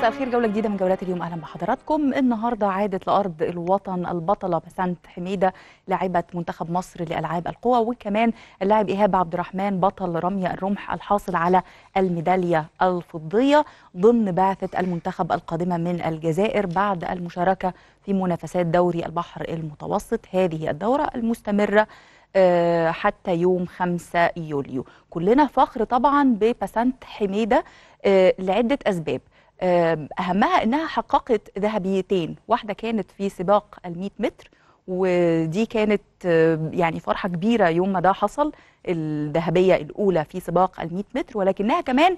مساء الخير. جولة جديدة من جولات اليوم، أهلا بحضراتكم. النهاردة عادت لأرض الوطن البطلة باسنت حميدة لاعبة منتخب مصر لألعاب القوى، وكمان اللاعب إيهاب عبد الرحمن بطل رمي الرمح الحاصل على الميدالية الفضية ضمن بعثة المنتخب القادمة من الجزائر بعد المشاركة في منافسات دوري البحر المتوسط. هذه الدورة المستمرة حتى يوم 5 يوليو. كلنا فخر طبعا بباسنت حميدة لعدة أسباب، أهمها أنها حققت ذهبيتين، واحدة كانت في سباق 100 متر، ودي كانت يعني فرحة كبيرة يوم ما ده حصل، الذهبية الأولى في سباق 100 متر، ولكنها كمان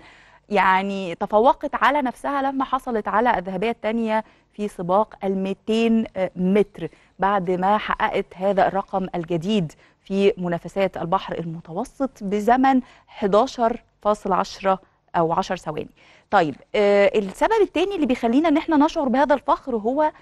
يعني تفوقت على نفسها لما حصلت على الذهبية الثانية في سباق 200 متر بعد ما حققت هذا الرقم الجديد في منافسات البحر المتوسط بزمن 11.10 أو 10 ثواني. طيب السبب الثاني اللي بيخلينا ان احنا نشعر بهذا الفخر هو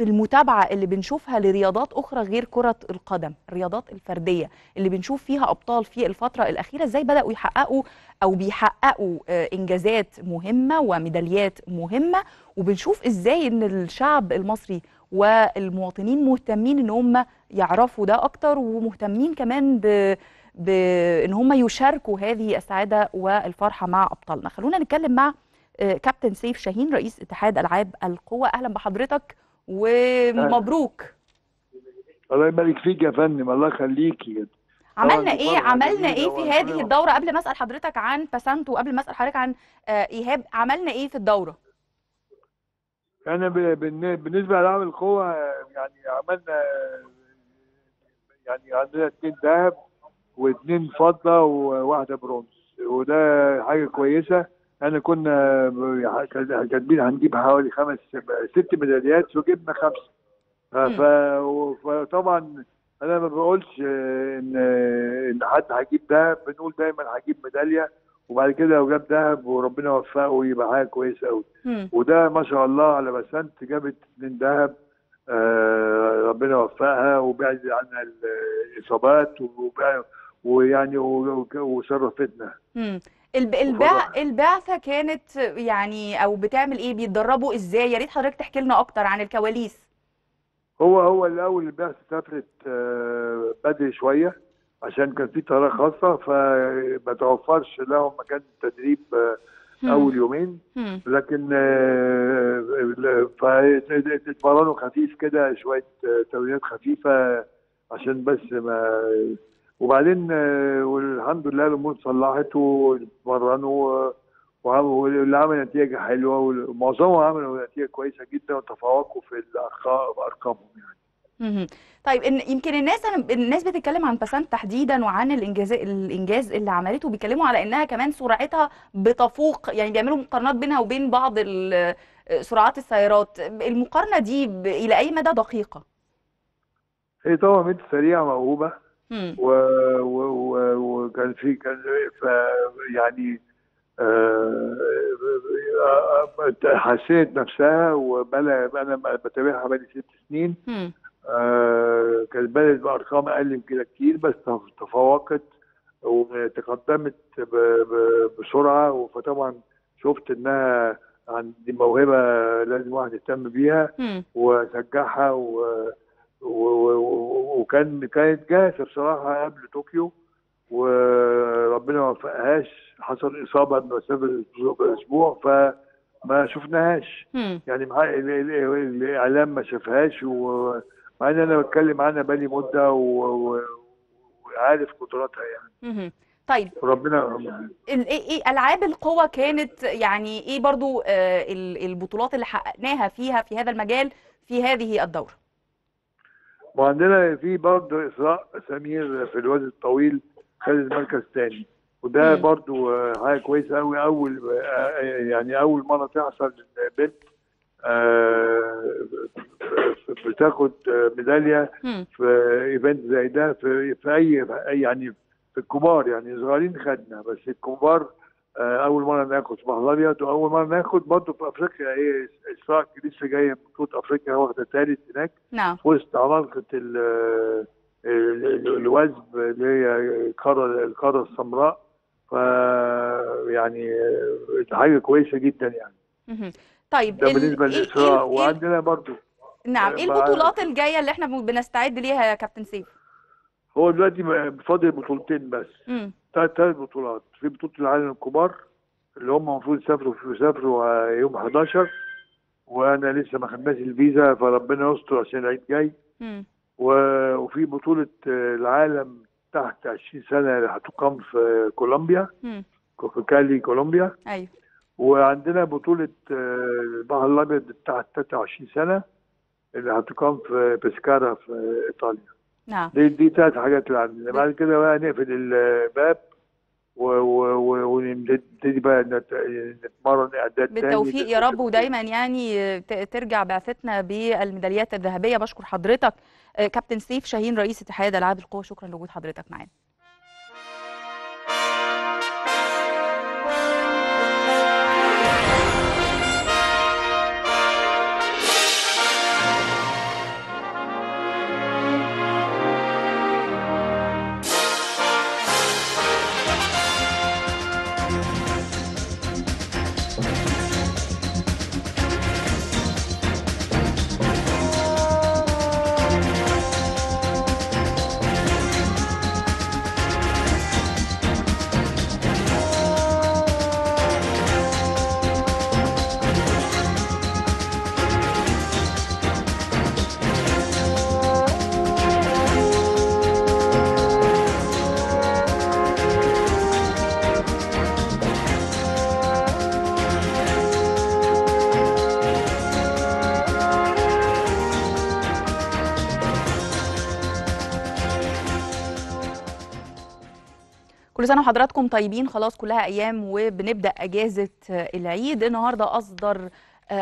المتابعة اللي بنشوفها لرياضات أخرى غير كرة القدم، الرياضات الفردية اللي بنشوف فيها أبطال في الفترة الأخيرة ازاي بدأوا يحققوا أو بيحققوا إنجازات مهمة وميداليات مهمة، وبنشوف ازاي إن الشعب المصري والمواطنين مهتمين إن هم يعرفوا ده أكتر، ومهتمين كمان بإن هم يشاركوا هذه السعادة والفرحة مع أبطالنا. خلونا نتكلم مع كابتن سيف شاهين رئيس اتحاد ألعاب القوى. أهلا بحضرتك ومبروك. الله يبارك فيك يا فندم، الله يخليكي. عملنا ايه في هذه الدوره؟ قبل ما اسال حضرتك عن باسنت وقبل ما اسال حضرتك عن ايهاب، عملنا ايه في الدوره؟ انا بالنسبه لألعاب القوى يعني عملنا يعني عندنا 2 ذهب و2 فضه و1 برونز، وده حاجه كويسه. أنا كنا كاتبين هنجيب حوالي 5 6 ميداليات وجبنا 5. فطبعا أنا ما بقولش إن حد هيجيب دهب، بنقول دايما هجيب ميدالية، وبعد كده لو جاب دهب وربنا وفقه يبقى حاجة كويسة أوي. وده ما شاء الله على باسنت، جابت 2 ذهب، ربنا وفقها وبعد عن الإصابات ويعني وشرفتنا. البعثة كانت يعني او بتعمل ايه، بيتدربوا ازاي؟ يا ريت حضرتك تحكي لنا اكتر عن الكواليس. هو الاول البعثة سافرت بدري شويه عشان كان في طياره خاصه فما توفرش لهم مكان تدريب اول يومين، لكن اتمرنوا خفيف كده شويه تمرينات خفيفه عشان بس ما، وبعدين والحمد لله الامور اتصلحت واتمرنوا واللي عمل نتيجه حلوه، ومعظمهم عملوا نتيجه كويسه جدا وتفوقوا في ارقامهم يعني. طيب يمكن الناس بتتكلم عن باسنت تحديدا وعن الانجاز اللي عملته، بيتكلموا على انها كمان سرعتها بتفوق، يعني بيعملوا مقارنات بينها وبين بعض سرعات السيارات. المقارنه دي الى اي مدى دقيقه؟ هي طبعا بنت سريعه موهوبه، وكان في يعني حسيت نفسها، انا بتابعها بقالي 6 سنين، كانت بدأت بارقام اقل من كده كتير، بس تفوقت وتقدمت بسرعه، فطبعا شفت انها عندي موهبه لازم واحد يهتم بيها وشجعها، وكانت جاهزه بصراحه قبل طوكيو وربنا ما وفقهاش، حصل اصابه مسافه اسبوع فما شفناهاش، يعني الاعلام ما شافهاش، ومع ان انا بتكلم عنها بقالي مده وعارف قدراتها يعني. طيب ربنا العاب القوى كانت يعني ايه برضو البطولات اللي حققناها فيها في هذا المجال في هذه الدوره؟ وعندنا في برضه إسراء سمير في الوزن الطويل خدت المركز الثاني، وده برضه حاجه كويسه قوي، اول مره تحصل للبنت بتاخد ميداليه في ايفنت زي ده، في اي يعني في الكبار، يعني صغيرين خدنا بس الكبار اول مره ناخد في بحر الابيض، واول مره ناخد برضه في افريقيا. ايه اسراء لسه جايه من بطوله افريقيا واخده 3 هناك، وسط عمالقه الوزب اللي هي القاره السمراء، ف يعني حاجه كويسه جدا يعني. طيب ده بالنسبه لاسراء. وعندنا برضو نعم ايه البطولات الجايه اللي احنا بنستعد ليها يا كابتن سيف؟ هو دلوقتي بفاضل بطولتين بس، ثلاث بطولات. في بطوله العالم الكبار اللي هم المفروض يسافروا يوم 11، وانا لسه ما خدناش الفيزا فربنا يستر عشان العيد جاي. وفي بطوله العالم تحت 20 سنه اللي هتقام في كولومبيا، في كالي كولومبيا. ايوه. وعندنا بطوله البحر الابيض تحت 23 سنه اللي هتقام في بسكارا في ايطاليا. نعم. دي ثلاث حاجات اللي عندنا. بعد كده بقى نقفل الباب ونبتدي بقى نتمرن اعداد تاني بالتوفيق يا رب، ودايما يعني ترجع بعثتنا بالميداليات الذهبيه. بشكر حضرتك كابتن سيف شاهين رئيس اتحاد العاب القوه، شكرا لوجود حضرتك معانا. كل سنة وحضراتكم طيبين. خلاص كلها أيام وبنبدأ أجازة العيد. النهاردة أصدر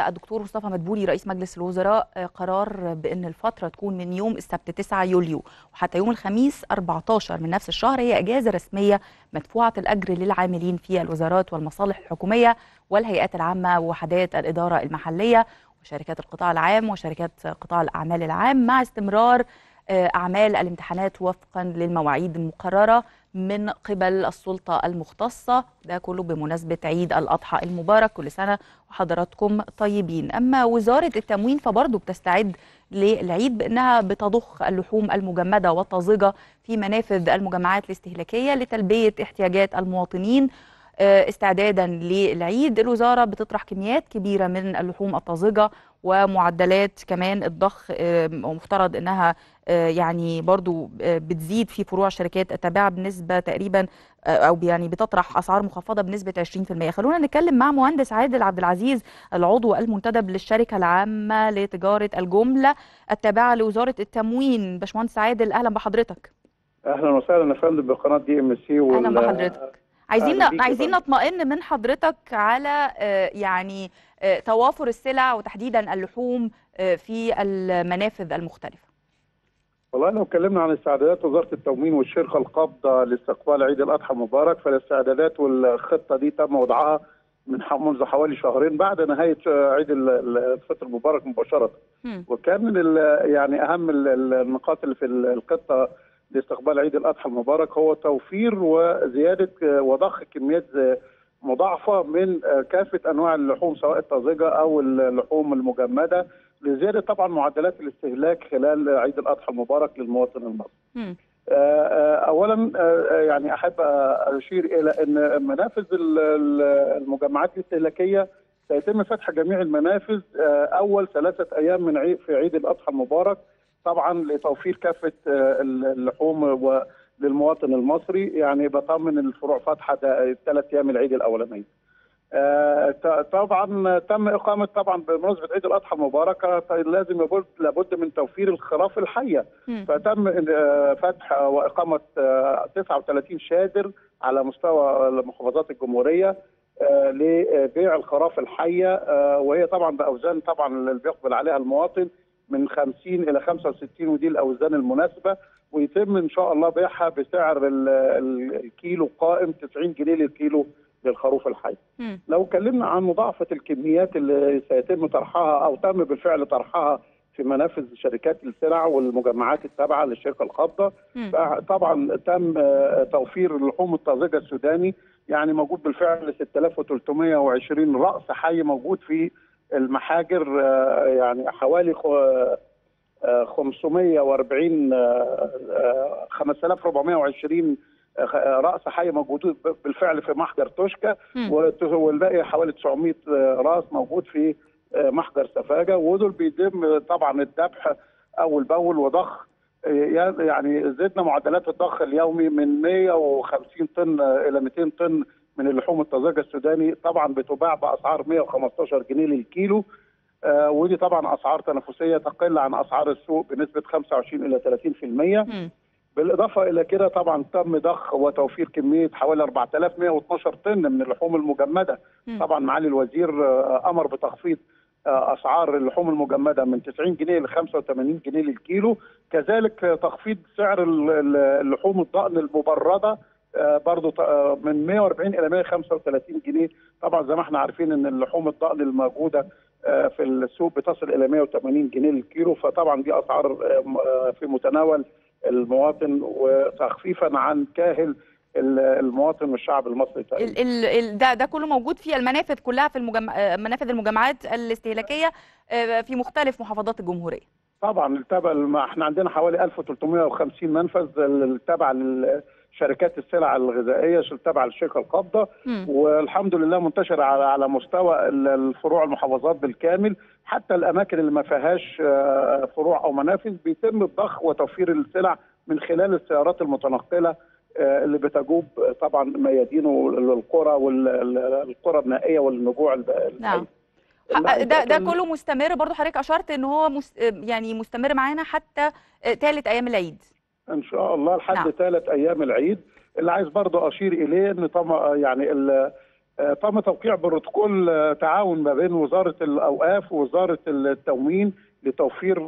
الدكتور مصطفى مدبولي رئيس مجلس الوزراء قرار بأن الفترة تكون من يوم السبت 9 يوليو وحتى يوم الخميس 14 من نفس الشهر، هي أجازة رسمية مدفوعة الأجر للعاملين في الوزارات والمصالح الحكومية والهيئات العامة ووحدات الإدارة المحلية وشركات القطاع العام وشركات قطاع الأعمال العام، مع استمرار أعمال الامتحانات وفقا للمواعيد المقررة من قبل السلطة المختصة. ده كله بمناسبة عيد الأضحى المبارك. كل سنة وحضراتكم طيبين. أما وزارة التموين فبرضه بتستعد للعيد بأنها بتضخ اللحوم المجمدة والطازجة في منافذ المجمعات الاستهلاكية لتلبية احتياجات المواطنين استعدادا للعيد. الوزارة بتطرح كميات كبيرة من اللحوم الطازجة ومعدلات كمان الضخ، ومفترض انها يعني برضو بتزيد في فروع شركات التباع بنسبة تقريبا او يعني بتطرح اسعار مخفضة بنسبة 20%. خلونا نتكلم مع مهندس عادل عبد العزيز العضو المنتدب للشركة العامة لتجارة الجملة التابعة لوزارة التموين. باشمهندس عادل اهلا بحضرتك. اهلا وسهلا يا فندم بقناة DMC. اهلا بحضرتك. عايزين نطمئن من حضرتك على يعني توافر السلع وتحديدا اللحوم في المنافذ المختلفة. والله لو اتكلمنا عن استعدادات وزارة التموين والشركة القابضة لاستقبال عيد الأضحى المبارك، فالاستعدادات والخطة دي تم وضعها منذ حوالي شهرين بعد نهاية عيد الفطر المبارك مباشرة. وكان من يعني أهم النقاط اللي في الخطة لاستقبال عيد الأضحى المبارك هو توفير وزيادة وضخ كميات مضاعفة من كافة أنواع اللحوم سواء الطازجة أو اللحوم المجمدة لزيادة طبعا معدلات الاستهلاك خلال عيد الأضحى المبارك للمواطن المصري. أولا يعني أحب أشير إلى أن منافذ المجمعات الاستهلاكية سيتم فتح جميع المنافذ أول 3 أيام من في عيد الأضحى المبارك طبعا لتوفير كافه اللحوم للمواطن المصري. يعني بطمن الفروع فاتحه 3 أيام العيد الاولانيه. طبعا تم اقامه طبعا بمناسبه عيد الاضحى المباركه لازم لابد من توفير الخراف الحيه. فتم فتح واقامه 39 شادر على مستوى محافظات الجمهوريه لبيع الخراف الحيه، وهي طبعا باوزان طبعا اللي بيقبل عليها المواطن من 50 إلى 65 ودي الأوزان المناسبة، ويتم إن شاء الله بيعها بسعر الكيلو قائم 90 جنيه للكيلو للخروف الحي. لو اتكلمنا عن مضاعفة الكميات اللي سيتم طرحها أو تم بالفعل طرحها في منافذ شركات السلع والمجمعات التابعة للشركة القابضة، طبعا تم توفير اللحوم الطازجة السوداني يعني موجود بالفعل 6320 رأس حي موجود في المحاجر يعني حوالي 540 5420 راس حي موجودين بالفعل في محجر توشكا، والباقي حوالي 900 راس موجود في محجر سفاجه، ودول بيتم طبعا الذبح اول باول وضخ. يعني زدنا معدلات الضخ اليومي من 150 طن الى 200 طن من اللحوم الطازجه السوداني، طبعا بتباع باسعار 115 جنيه للكيلو، ودي طبعا اسعار تنافسيه تقل عن اسعار السوق بنسبه 25 الى 30%. بالاضافه الى كده طبعا تم ضخ وتوفير كميه حوالي 4112 طن من اللحوم المجمده. طبعا معالي الوزير امر بتخفيض اسعار اللحوم المجمده من 90 جنيه ل 85 جنيه للكيلو، كذلك تخفيض سعر اللحوم الضأن المبرده برضه من 140 الى 135 جنيه، طبعا زي ما احنا عارفين ان اللحوم الضأن الموجوده في السوق بتصل الى 180 جنيه للكيلو، فطبعا دي اسعار في متناول المواطن وتخفيفا عن كاهل المواطن والشعب المصري تقريبا. ده كله موجود في المنافذ كلها في منافذ المجمعات الاستهلاكيه في مختلف محافظات الجمهوريه. طبعا التابع احنا عندنا حوالي 1350 منفذ التابع لشركات السلع الغذائيه التابعه للشركه القابضه، والحمد لله منتشر على مستوى الفروع المحافظات بالكامل، حتى الاماكن اللي ما فيهاش فروع او منافذ بيتم الضخ وتوفير السلع من خلال السيارات المتنقله اللي بتجوب طبعا ميادين القرى والقرى النائيه والنجوع نعم. ده كله مستمر برضو، حضرتك اشرت ان هو يعني مستمر معانا حتى ثالث ايام العيد ان شاء الله لحد نعم. ثالث ايام العيد. اللي عايز برضو اشير اليه ان يعني تم توقيع بروتوكول تعاون ما بين وزاره الاوقاف ووزاره التموين لتوفير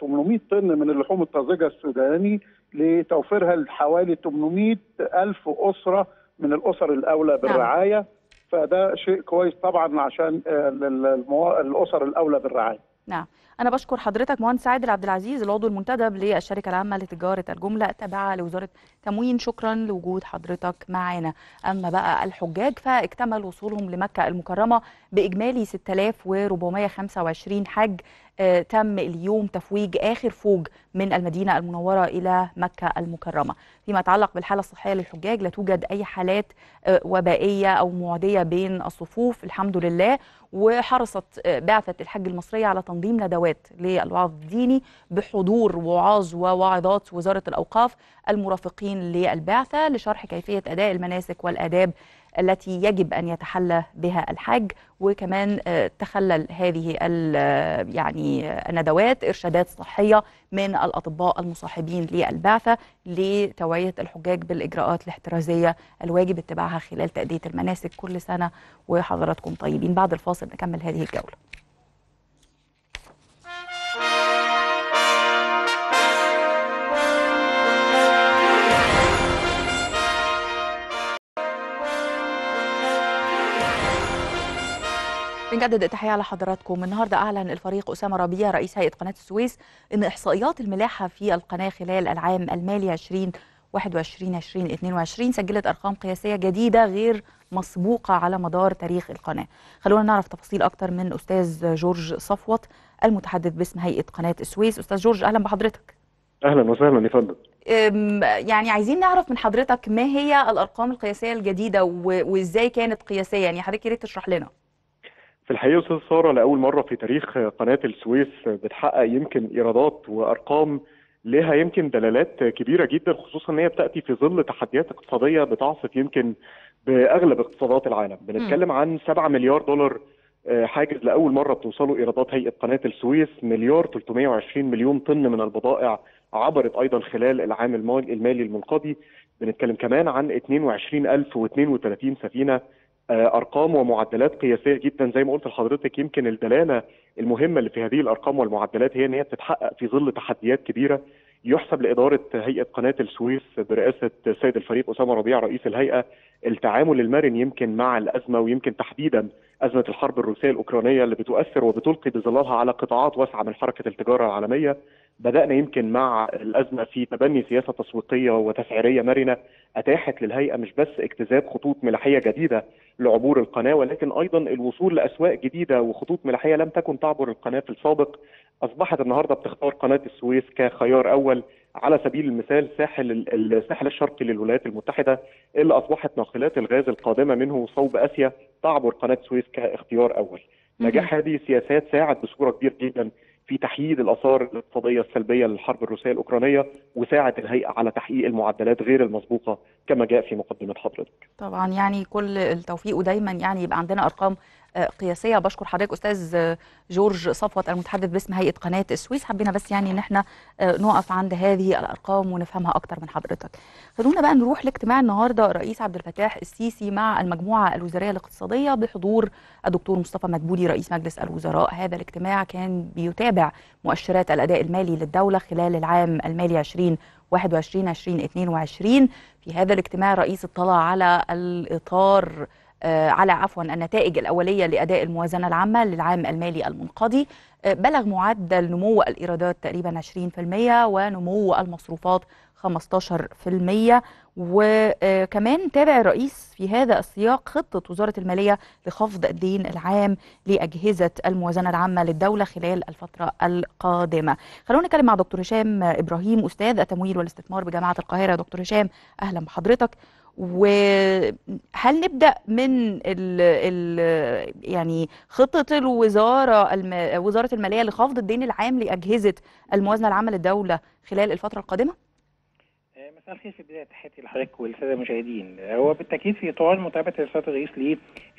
800 طن من اللحوم الطازجه السوداني لتوفيرها لحوالي 800,000 اسره من الاسر الاولى بالرعايه نعم. فده شيء كويس طبعا عشان الاسر الاولى بالرعايه. نعم، انا بشكر حضرتك مهندس عادل عبد العزيز العضو المنتدب للشركه العامه لتجاره الجمله التابعه لوزاره تموين، شكرا لوجود حضرتك معانا. اما بقى الحجاج فاكتمل وصولهم لمكه المكرمه باجمالي 6425 حج، تم اليوم تفويج آخر فوج من المدينة المنورة إلى مكة المكرمة. فيما يتعلق بالحالة الصحية للحجاج لا توجد أي حالات وبائية أو معدية بين الصفوف الحمد لله، وحرصت بعثة الحج المصرية على تنظيم ندوات للوعظ الديني بحضور وعاظ وواعظات وزارة الأوقاف المرافقين للبعثة لشرح كيفية أداء المناسك والآداب التي يجب أن يتحلى بها الحاج، وكمان تخلل هذه يعني الندوات إرشادات صحية من الأطباء المصاحبين للبعثة لتوعية الحجاج بالإجراءات الاحترازية الواجب اتباعها خلال تأدية المناسك كل سنة وحضراتكم طيبين. بعد الفاصل نكمل هذه الجولة. بنجدد التحية على حضراتكم. النهارده أعلن الفريق أسامه ربيع رئيس هيئة قناة السويس إن إحصائيات الملاحة في القناة خلال العام المالي 2021-2022 سجلت أرقام قياسية جديدة غير مسبوقة على مدار تاريخ القناة. خلونا نعرف تفاصيل أكتر من أستاذ جورج صفوت المتحدث باسم هيئة قناة السويس. أستاذ جورج أهلا بحضرتك. أهلا وسهلا، اتفضل. يعني عايزين نعرف من حضرتك ما هي الأرقام القياسية الجديدة وإزاي كانت قياسية، يعني حضرتك يا ريت تشرح لنا. في الحقيقة أستاذ سارة لأول مرة في تاريخ قناة السويس بتحقق يمكن إيرادات وأرقام لها يمكن دلالات كبيرة جدا، خصوصا إن هي بتأتي في ظل تحديات اقتصادية بتعصف يمكن بأغلب اقتصادات العالم. بنتكلم عن 7 مليار دولار حاجز لأول مرة بتوصله إيرادات هيئة قناة السويس، مليار 320 مليون طن من البضائع عبرت أيضا خلال العام المالي المنقضي. بنتكلم كمان عن 22,032 سفينة، أرقام ومعدلات قياسية جدا. زي ما قلت لحضرتك يمكن الدلالة المهمة اللي في هذه الأرقام والمعدلات هي إن هي بتتحقق في ظل تحديات كبيرة. يحسب لإدارة هيئة قناة السويس برئاسة السيد الفريق أسامة ربيع رئيس الهيئة التعامل المرن يمكن مع الأزمة، ويمكن تحديدا أزمة الحرب الروسية الأوكرانية اللي بتؤثر وبتلقي بظلالها على قطاعات واسعة من حركة التجارة العالمية. بدأنا يمكن مع الأزمة في تبني سياسة تسويقية وتسعيرية مرنة أتاحت للهيئة مش بس اكتساب خطوط ملاحية جديدة لعبور القناة، ولكن أيضا الوصول لأسواق جديدة وخطوط ملاحية لم تكن تعبر القناة في السابق. أصبحت النهاردة بتختار قناة السويس كخيار أول، على سبيل المثال الساحل الشرقي للولايات المتحدة اللي أصبحت ناقلات الغاز القادمة منه صوب آسيا تعبر قناة السويس كاختيار أول. نجاح هذه السياسات ساعد بصورة كبيرة جدا في تحييد الآثار الاقتصادية السلبية للحرب الروسية الأوكرانية، وساعد الهيئة على تحقيق المعدلات غير المسبوقة كما جاء في مقدمة حضرتك. طبعا يعني كل التوفيق، ودايما يعني يبقى عندنا أرقام قياسية. بشكر حضرتك أستاذ جورج صفوت المتحدث باسم هيئة قناة السويس. حبينا بس يعني إن احنا نقف عند هذه الأرقام ونفهمها أكتر من حضرتك. خلونا بقى نروح لاجتماع النهاردة الرئيس عبد الفتاح السيسي مع المجموعة الوزارية الاقتصادية بحضور الدكتور مصطفى مدبولي رئيس مجلس الوزراء. هذا الاجتماع كان بيتابع مؤشرات الأداء المالي للدولة خلال العام المالي 2021-2022. في هذا الاجتماع الرئيس اطلع على النتائج الأولية لأداء الموازنة العامة للعام المالي المنقضي. بلغ معدل نمو الإيرادات تقريبا 20% ونمو المصروفات 15%. وكمان تابع الرئيس في هذا السياق خطة وزارة المالية لخفض الدين العام لأجهزة الموازنة العامة للدولة خلال الفترة القادمة. خلونا نتكلم مع دكتور هشام إبراهيم أستاذ التمويل والاستثمار بجامعة القاهرة. دكتور هشام أهلا بحضرتك. وهل نبدأ من يعني خطة وزارة المالية لخفض الدين العام لأجهزة الموازنة العامة للدولة خلال الفترة القادمة؟ مساء الخير. في البداية تحياتي لحضرتك والسادة المشاهدين. هو بالتأكيد في إطار متابعة رسالة الرئيس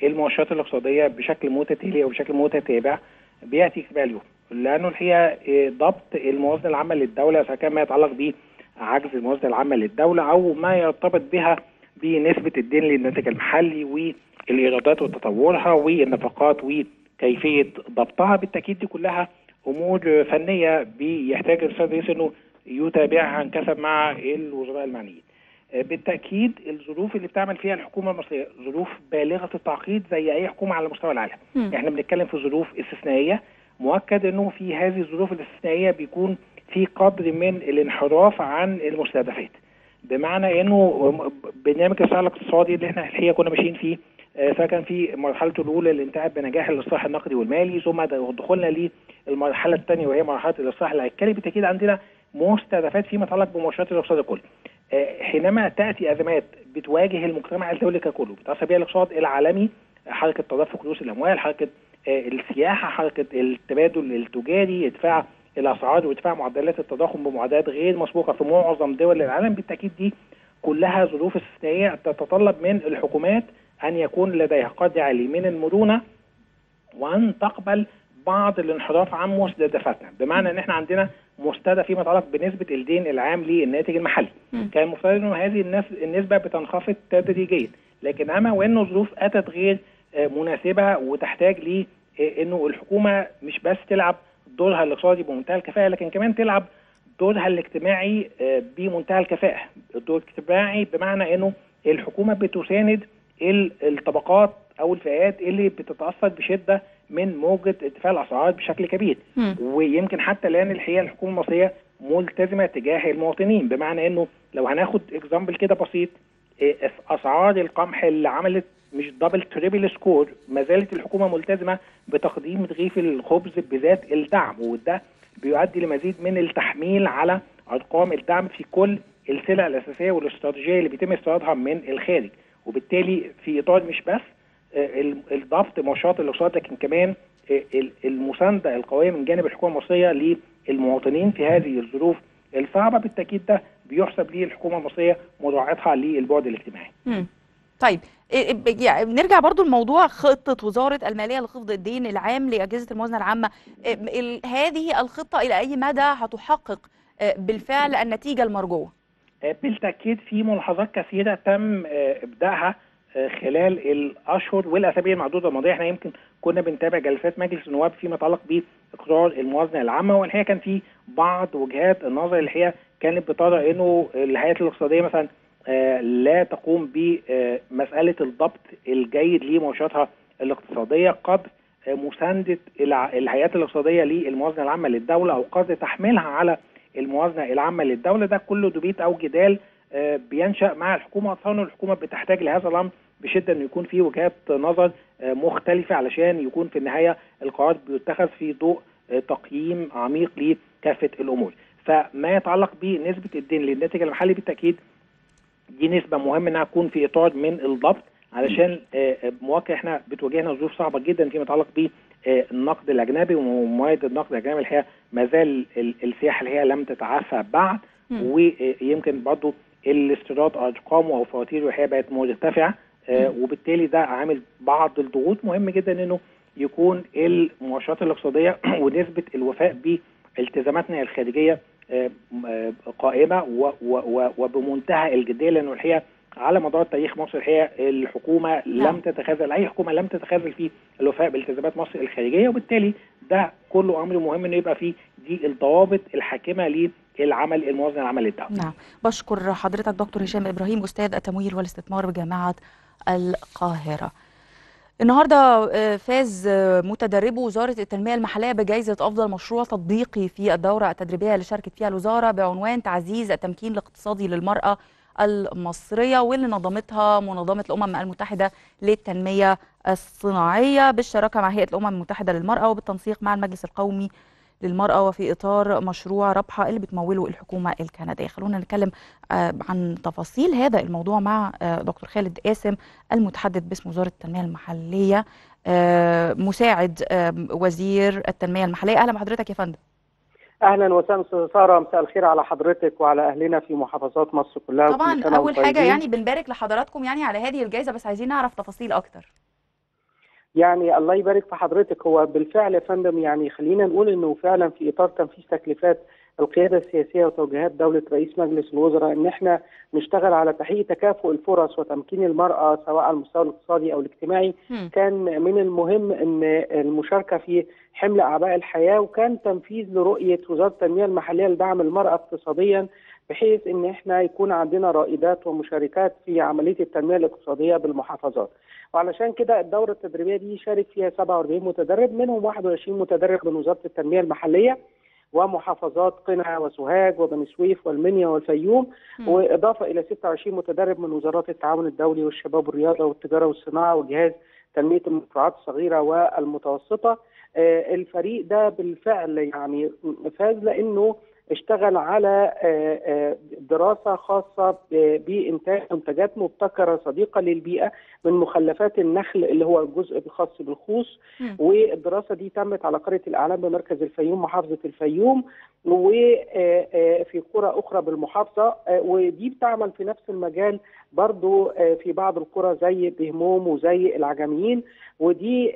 للمؤشرات الاقتصادية بشكل متتالي أو بشكل متتابع بيأتي اجتماع اليوم، لأنه الحقيقة ضبط الموازنة العامة للدولة سواء كان ما يتعلق به عجز الموازنة العامة للدولة أو ما يرتبط بها بنسبة الدين للناتج المحلي والإيرادات وتطورها والنفقات وكيفية ضبطها، بالتأكيد دي كلها أمور فنية بيحتاج الأستاذ الرئيس إنه يتابعها عنكسب مع الوزراء المعنيين. بالتأكيد الظروف اللي بتعمل فيها الحكومة المصرية ظروف بالغة التعقيد زي أي حكومة على مستوى العالم. إحنا بنتكلم في ظروف استثنائية، مؤكد إنه في هذه الظروف الاستثنائية بيكون في قدر من الانحراف عن المستهدفات، بمعنى انه برنامج السعي الاقتصادي اللي احنا الحقيقه كنا ماشيين فيه سواء كان في مرحلته الاولى اللي انتهت بنجاح الاصلاح النقدي والمالي، ثم دخلنا للمرحله الثانيه وهي مرحله الاصلاح الهيكلي. بالتاكيد عندنا مستهدفات فيما يتعلق بمؤشرات الاقتصاد الكل. حينما تاتي ازمات بتواجه المجتمع الدولي ككله، بتاثر بها الاقتصاد العالمي، حركه تدفق رؤوس الاموال، حركه السياحه، حركه التبادل التجاري، ادفاع الاسعار وارتفاع معدلات التضخم بمعدلات غير مسبوقه في معظم دول العالم. بالتاكيد دي كلها ظروف استثنائيه تتطلب من الحكومات ان يكون لديها قدر عالي من المرونه وان تقبل بعض الانحراف عن مستهدفاتنا، بمعنى ان احنا عندنا مستهدف فيما يتعلق بنسبه الدين العام للناتج المحلي. كان المفترض ان هذه النسبه بتنخفض تدريجيا، لكن اما وانه ظروف اتت غير مناسبه وتحتاج لانه الحكومه مش بس تلعب دورها الاقتصادي بمنتهى الكفاءة، لكن كمان تلعب دورها الاجتماعي بمنتهى الكفاءة. الدور الاجتماعي بمعنى انه الحكومة بتساند الطبقات او الفئات اللي بتتأثر بشدة من موجة ارتفاع الاسعار بشكل كبير. ويمكن حتى الان الحقيقة الحكومة المصرية ملتزمة تجاه المواطنين، بمعنى انه لو هناخد اكزامبل كده بسيط، اسعار القمح اللي عملت مش دبل تريبل سكور، ما زالت الحكومه ملتزمه بتقديم رغيف الخبز بذات الدعم، وده بيؤدي لمزيد من التحميل على ارقام الدعم في كل السلع الاساسيه والاستراتيجيه اللي بيتم استيرادها من الخارج. وبالتالي في اطار مش بس الضبط مؤشرات الاقتصاد، لكن كمان المسانده القويه من جانب الحكومه المصريه للمواطنين في هذه الظروف الصعبه، بالتاكيد ده بيحسب ليه الحكومه المصريه مراعاتها للبعد الاجتماعي. طيب يعني نرجع برضو لموضوع خطة وزارة المالية لخفض الدين العام لأجهزة الموازنة العامة. هذه الخطة إلى أي مدى هتحقق بالفعل النتيجة المرجوة؟ بالتأكيد في ملاحظات كثيرة تم إبداعها خلال الأشهر والأسابيع المعدودة الماضية. احنا يمكن كنا بنتابع جلسات مجلس النواب فيما يتعلق بإقرار الموازنة العامة، والحقيقة كان في بعض وجهات النظر الحقيقة كانت بترى إنه الهيئات الاقتصادية مثلا لا تقوم بمسألة الضبط الجيد لمؤشراتها الاقتصادية قدر مساندة الهيئات الاقتصادية للموازنة العامة للدولة أو قدر تحميلها على الموازنه العامه للدوله، ده كله دبيت او جدال بينشأ مع الحكومه، وطبعا الحكومه بتحتاج لهذا الامر بشده انه يكون في وجهات نظر مختلفه علشان يكون في النهايه القرارات بيتخذ في ضوء تقييم عميق لكافه الامور. فما يتعلق بنسبه الدين للناتج المحلي بالتاكيد دي نسبه مهمه انها تكون في اطار من الضبط علشان مواقع احنا بتواجهنا ظروف صعبه جدا فيما يتعلق بالنقد الاجنبي ومواد النقد الاجنبي الحقيقه ما زال السياحه الحقيقه لم تتعافى بعد، ويمكن برضه الاستيراد ارقامه او فواتيره الحقيقه بقت مرتفعه، وبالتالي ده عامل بعض الضغوط. مهم جدا انه يكون المؤشرات الاقتصاديه ونسبه الوفاء بالتزاماتنا الخارجيه قائمه وبمنتهى الجديه، لانه الحقيقه على مدار تاريخ مصر الحقيقه الحكومه لم تتخاذل، اي حكومه لم تتخاذل في الوفاء بالتزامات مصر الخارجيه، وبالتالي ده كله امر مهم انه يبقى فيه دي الضوابط الحاكمه للعمل الموازنه العامه للدوله. نعم، بشكر حضرتك دكتور هشام ابراهيم استاذ التمويل والاستثمار بجامعه القاهره. النهارده فاز متدربو وزاره التنميه المحليه بجائزه افضل مشروع تطبيقي في الدوره التدريبيه اللي شاركت فيها الوزاره بعنوان تعزيز التمكين الاقتصادي للمراه المصرية، واللي نظمتها منظمة الأمم المتحدة للتنمية الصناعية بالشراكة مع هيئة الأمم المتحدة للمرأة وبالتنسيق مع المجلس القومي للمرأة وفي إطار مشروع ربحة اللي بتموله الحكومة الكندية. خلونا نتكلم عن تفاصيل هذا الموضوع مع دكتور خالد قاسم المتحدث باسم وزارة التنمية المحلية مساعد وزير التنمية المحلية. أهلا بحضرتك يا فندم. اهلا وسهلا استاذه ساره، مساء الخير على حضرتك وعلى اهلنا في محافظات مصر كلها. طبعا اول حاجه يعني بنبارك لحضراتكم يعني على هذه الجائزه، بس عايزين نعرف تفاصيل اكتر. يعني الله يبارك في حضرتك، هو بالفعل يا فندم يعني خلينا نقول انه فعلا في اطار تنفيذ تكليفات القياده السياسيه وتوجيهات دوله رئيس مجلس الوزراء ان احنا نشتغل على تحقيق تكافؤ الفرص وتمكين المراه سواء على المستوى الاقتصادي او الاجتماعي، كان من المهم ان المشاركه في حمل اعباء الحياه، وكان تنفيذ لرؤيه وزاره التنميه المحليه لدعم المراه اقتصاديا بحيث ان احنا يكون عندنا رائدات ومشاركات في عمليه التنميه الاقتصاديه بالمحافظات. وعلشان كده الدوره التدريبيه دي شارك فيها 47 متدرب، منهم 21 متدرب من وزاره التنميه المحليه ومحافظات قنا وسوهاج وبني سويف والمنيا والفيوم، واضافه الى 26 متدرب من وزارات التعاون الدولي والشباب والرياضه والتجاره والصناعه وجهاز تنميه المشروعات الصغيره والمتوسطه. الفريق ده بالفعل يعني فاز لانه اشتغل على دراسه خاصه بانتاج منتجات مبتكره صديقه للبيئه من مخلفات النخل اللي هو الجزء الخاص بالخوص، والدراسه دي تمت على قريه الاعلام بمركز الفيوم محافظه الفيوم وفي قرى اخرى بالمحافظه، ودي بتعمل في نفس المجال برضو في بعض القرى زي دهموم وزي العجميين، ودي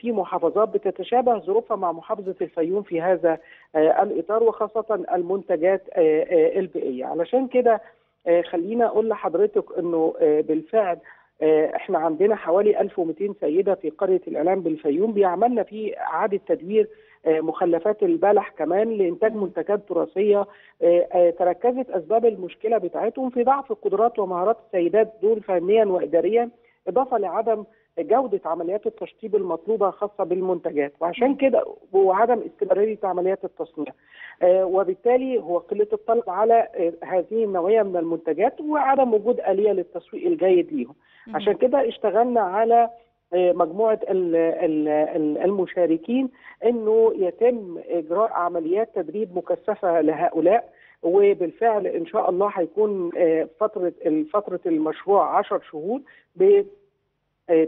في محافظات بتتشابه ظروفها مع محافظه الفيوم في هذا الاطار وخاصه المنتجات البيئيه. علشان كده خلينا اقول لحضرتك انه بالفعل احنا عندنا حوالي 1200 سيده في قريه الاعلام بالفيوم بيعملنا في اعاده تدوير مخلفات البلح كمان لانتاج منتجات تراثيه. تركزت اسباب المشكله بتاعتهم في ضعف قدرات ومهارات السيدات دول فنيا واداريا، اضافه لعدم جودة عمليات التشطيب المطلوبة خاصة بالمنتجات، وعشان كده وعدم استمرارية عمليات التصنيع، وبالتالي هو قلة الطلب على هذه النوعية من المنتجات وعدم وجود آلية للتسويق الجيد ليهم. عشان كده اشتغلنا على مجموعة المشاركين انه يتم اجراء عمليات تدريب مكثفة لهؤلاء، وبالفعل ان شاء الله هيكون فترة المشروع 10 شهور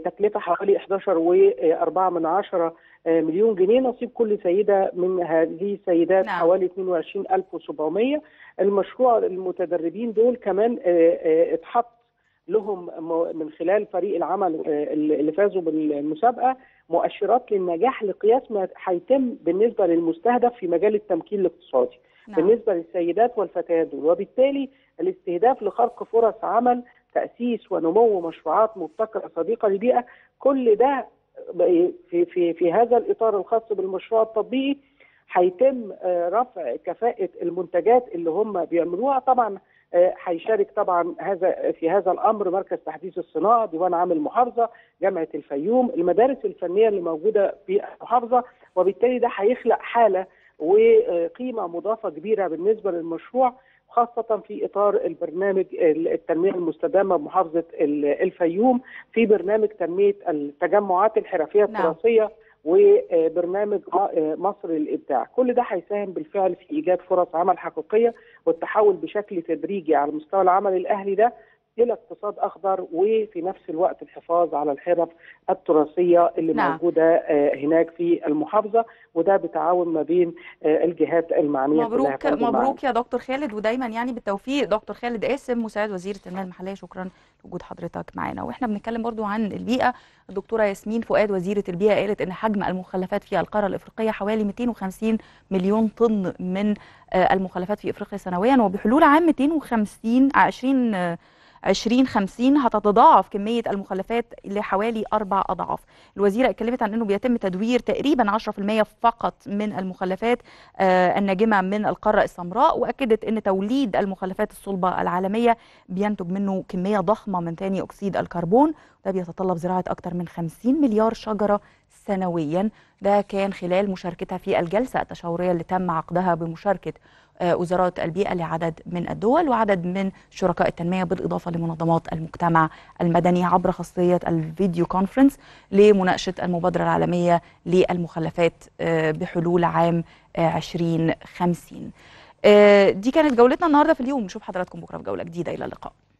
تكلفة حوالي 11.4 مليون جنيه، نصيب كل سيدة من هذه السيدات حوالي 22,700. المشروع المتدربين دول كمان اتحط لهم من خلال فريق العمل اللي فازوا بالمسابقة مؤشرات للنجاح لقياس ما هيتم بالنسبة للمستهدف في مجال التمكين الاقتصادي بالنسبة للسيدات والفتيات دول، وبالتالي الاستهداف لخلق فرص عمل، تأسيس ونمو مشروعات مبتكرة صديقة للبيئة، كل ده في هذا الإطار الخاص بالمشروع التطبيقي هيتم رفع كفاءة المنتجات اللي هم بيعملوها. طبعا هيشارك طبعا في هذا الأمر مركز تحديث الصناعة، ديوان عام المحافظة، جامعة الفيوم، المدارس الفنية اللي موجودة في المحافظة، وبالتالي ده هيخلق حالة وقيمة مضافة كبيرة بالنسبة للمشروع، خاصة في إطار البرنامج التنمية المستدامة بمحافظة الفيوم، في برنامج تنمية التجمعات الحرفية التراثية وبرنامج مصر للإبداع. كل ده هيساهم بالفعل في إيجاد فرص عمل حقيقية والتحول بشكل تدريجي على مستوى العمل الأهلي ده إلى اقتصاد أخضر، وفي نفس الوقت الحفاظ على الحرف التراثية اللي موجودة هناك في المحافظة، وده بتعاون ما بين الجهات المعنية. مبروك يا دكتور خالد، ودايما يعني بالتوفيق. دكتور خالد قاسم مساعد وزير التنمية المحلية، شكرا لوجود حضرتك معانا. واحنا بنتكلم برضو عن البيئة، الدكتورة ياسمين فؤاد وزيرة البيئة قالت ان حجم المخلفات في القارة الإفريقية حوالي 250 مليون طن من المخلفات في إفريقيا سنويا، وبحلول عام 2050 هتتضاعف كمية المخلفات لحوالي 4 أضعاف. الوزيرة اتكلمت عن أنه بيتم تدوير تقريبا 10% فقط من المخلفات الناجمة من القارة السمراء، وأكدت أن توليد المخلفات الصلبة العالمية بينتج منه كمية ضخمة من ثاني أكسيد الكربون، ده بيتطلب زراعة أكثر من 50 مليار شجرة سنويا. ده كان خلال مشاركتها في الجلسة التشاورية اللي تم عقدها بمشاركة وزارات البيئة لعدد من الدول وعدد من شركاء التنمية، بالإضافة لمنظمات المجتمع المدني عبر خاصية الفيديو كونفرنس لمناقشة المبادرة العالمية للمخلفات بحلول عام 2050. دي كانت جولتنا النهاردة في اليوم، نشوف حضراتكم بكرة في جولة جديدة. إلى اللقاء.